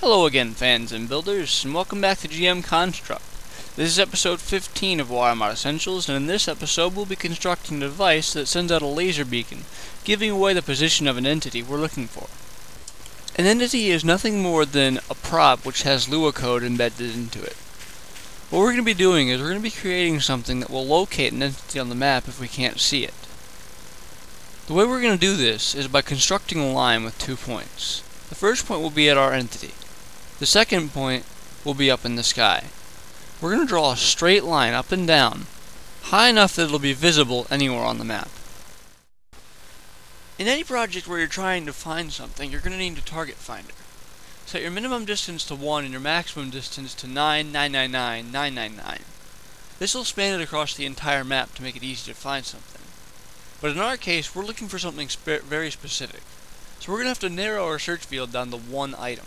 Hello again, fans and builders, and welcome back to GM Construct. This is episode 15 of Wiremod Essentials, and in this episode we'll be constructing a device that sends out a laser beacon, giving away the position of an entity we're looking for. An entity is nothing more than a prop which has Lua code embedded into it. What we're going to be doing is we're going to be creating something that will locate an entity on the map if we can't see it. The way we're going to do this is by constructing a line with 2 points. The first point will be at our entity. The second point will be up in the sky. We're going to draw a straight line up and down, high enough that it'll be visible anywhere on the map. In any project where you're trying to find something, you're going to need a target finder. Set your minimum distance to 1 and your maximum distance to 9, 999, 999. This will span it across the entire map to make it easy to find something. But in our case, we're looking for something very specific, so we're going to have to narrow our search field down to one item.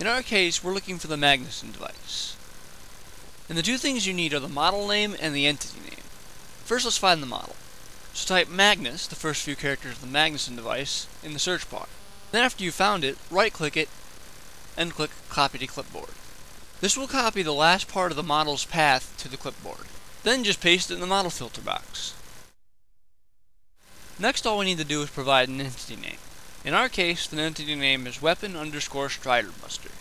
In our case, we're looking for the Magnusson device. And the two things you need are the model name and the entity name. First, let's find the model. So type Magnus, the first few characters of the Magnusson device, in the search bar. Then after you found it, right-click it and click Copy to Clipboard. This will copy the last part of the model's path to the clipboard. Then just paste it in the model filter box. Next, all we need to do is provide an entity name. In our case, the entity name is weapon_striderbuster.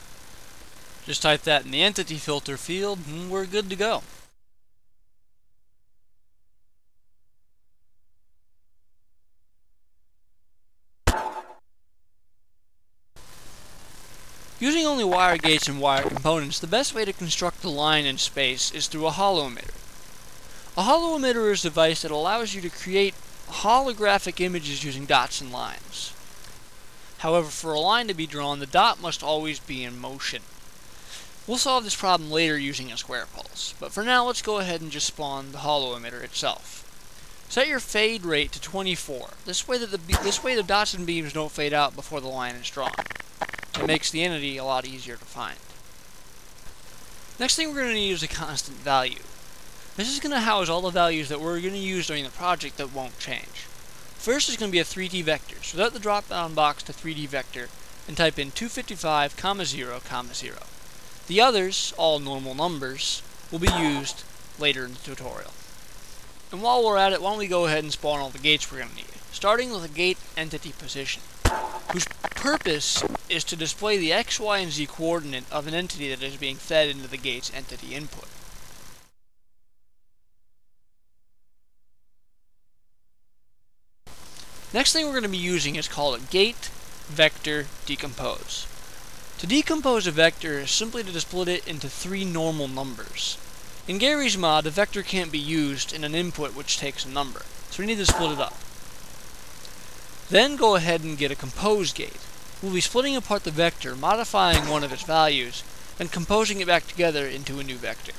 Just type that in the entity filter field and we're good to go. Using only wire gates and wire components, the best way to construct a line in space is through a holoemitter. A holoemitter is a device that allows you to create holographic images using dots and lines. However, for a line to be drawn, the dot must always be in motion. We'll solve this problem later using a square pulse, but for now let's go ahead and just spawn the holoemitter itself. Set your fade rate to 24, this way the dots and beams don't fade out before the line is drawn. It makes the entity a lot easier to find. Next thing we're going to need is a constant value. This is going to house all the values that we're going to use during the project that won't change. First is going to be a 3D vector, so set the drop down box to 3D vector and type in 255,0,0. The others, all normal numbers, will be used later in the tutorial. And while we're at it, why don't we go ahead and spawn all the gates we're going to need, starting with a gate entity position, whose purpose is to display the X, Y, and Z coordinate of an entity that is being fed into the gate's entity input. Next thing we're going to be using is called a gate vector decompose. To decompose a vector is simply to split it into 3 normal numbers. In Gary's mod, a vector can't be used in an input which takes a number, so we need to split it up. Then go ahead and get a compose gate. We'll be splitting apart the vector, modifying one of its values, and composing it back together into a new vector.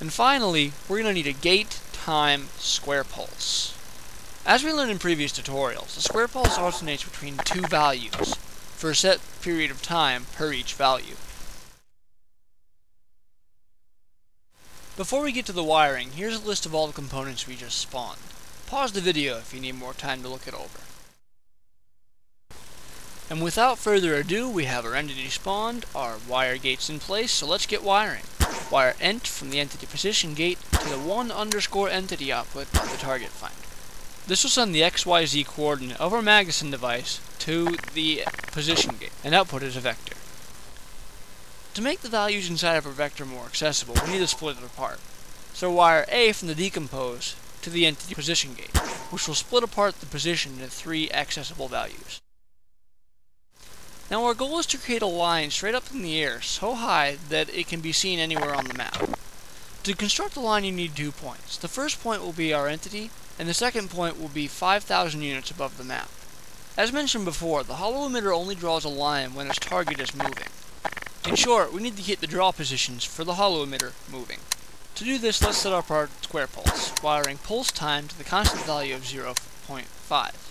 And finally, we're going to need a gate time square pulse. As we learned in previous tutorials, the square pulse alternates between 2 values for a set period of time per each value. Before we get to the wiring, here's a list of all the components we just spawned. Pause the video if you need more time to look it over. And without further ado, we have our entity spawned, our wire gates in place, so let's get wiring. Wire ent from the entity position gate to the _entity output of the target finder. This will send the XYZ coordinate of our Magnusson device to the position gate and output as a vector. To make the values inside of our vector more accessible, we need to split it apart. So wire A from the decompose to the entity position gate, which will split apart the position into 3 accessible values. Now our goal is to create a line straight up in the air so high that it can be seen anywhere on the map. To construct the line you need 2 points. The first point will be our entity, and the second point will be 5,000 units above the map. As mentioned before, the holoemitter only draws a line when its target is moving. In short, we need to hit the draw positions for the holoemitter moving. To do this, let's set up our square pulse, wiring pulse time to the constant value of 0.5,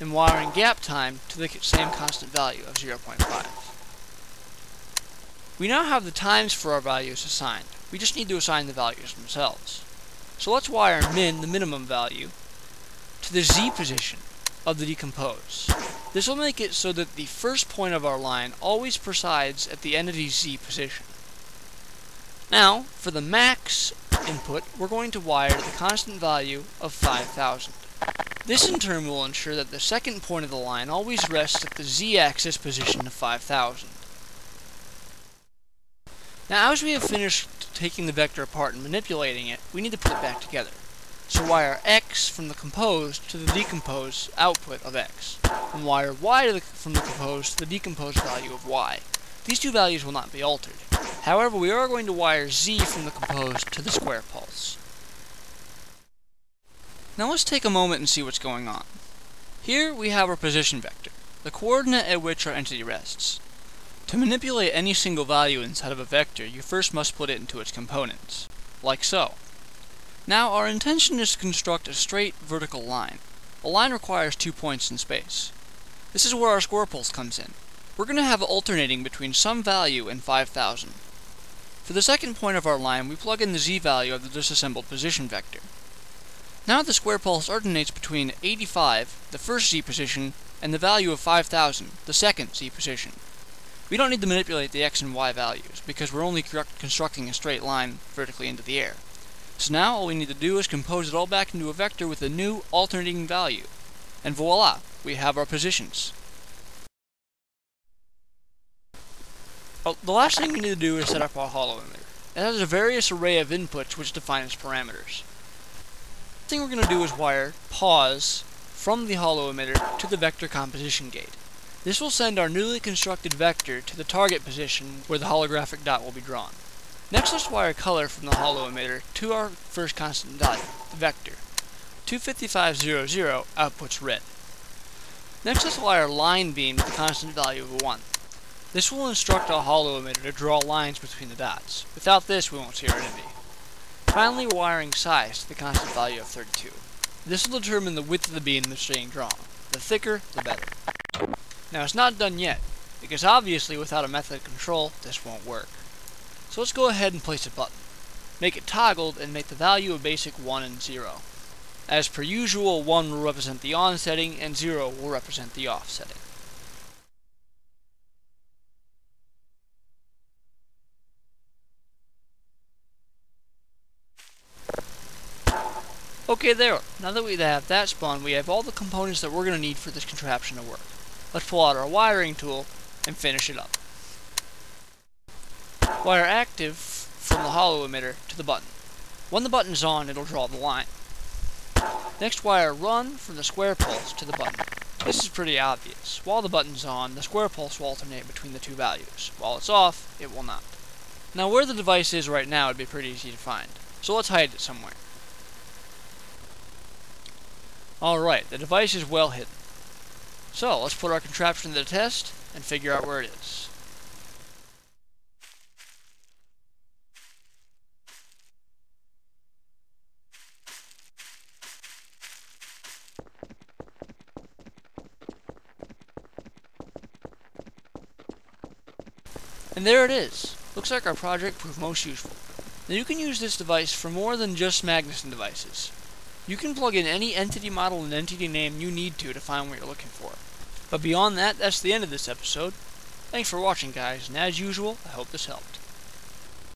and wiring gap time to the same constant value of 0.5. We now have the times for our values assigned. We just need to assign the values themselves. So let's wire min, the minimum value, to the Z position of the decompose. This will make it so that the first point of our line always presides at the end of the Z position. Now, for the max input, we're going to wire the constant value of 5,000. This in turn will ensure that the second point of the line always rests at the Z-axis position of 5,000. Now, as we have finished taking the vector apart and manipulating it, we need to put it back together. So wire X from the composed to the decomposed output of X, and wire Y from the composed to the decomposed value of Y. These two values will not be altered. However, we are going to wire Z from the composed to the square pulse. Now let's take a moment and see what's going on. Here we have our position vector, the coordinate at which our entity rests. To manipulate any single value inside of a vector, you first must split it into its components, like so. Now, our intention is to construct a straight vertical line. A line requires 2 points in space. This is where our square pulse comes in. We're going to have alternating between some value and 5,000. For the second point of our line, we plug in the Z value of the disassembled position vector. Now the square pulse alternates between 85, the first Z position, and the value of 5,000, the second Z position. We don't need to manipulate the X and Y values, because we're only constructing a straight line vertically into the air. So now all we need to do is compose it all back into a vector with a new alternating value. And voila, we have our positions. Well, the last thing we need to do is set up our holoemitter. It has a various array of inputs which define its parameters. The thing we're going to do is wire pause from the holoemitter to the vector composition gate. This will send our newly constructed vector to the target position where the holographic dot will be drawn. Next, let's wire color from the holoemitter to our first constant value, the vector. 255.00 outputs red. Next, let's wire line beam to the constant value of 1. This will instruct our holoemitter to draw lines between the dots. Without this, we won't see our enemy. Finally, wiring size to the constant value of 32. This will determine the width of the beam that's being drawn. The thicker, the better. Now, it's not done yet, because obviously without a method of control, this won't work. So let's go ahead and place a button. Make it toggled and make the value of basic 1 and 0. As per usual, 1 will represent the on setting and 0 will represent the off setting. Okay, there. Now that we have that spawn, we have all the components that we're going to need for this contraption to work. Let's pull out our wiring tool and finish it up. Wire active from the holoemitter to the button. When the button is on, it'll draw the line. Next, wire run from the square pulse to the button. This is pretty obvious. While the button's on, the square pulse will alternate between the two values. While it's off, it will not. Now, where the device is right now would be pretty easy to find, so let's hide it somewhere. Alright, the device is well hidden. So, let's put our contraption to the test and figure out where it is. And there it is. Looks like our project proved most useful. Now you can use this device for more than just Magnusson devices. You can plug in any entity model and entity name you need to find what you're looking for. But beyond that, that's the end of this episode. Thanks for watching, guys, and as usual, I hope this helped.